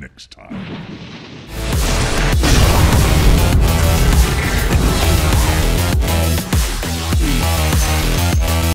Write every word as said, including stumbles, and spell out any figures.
next time.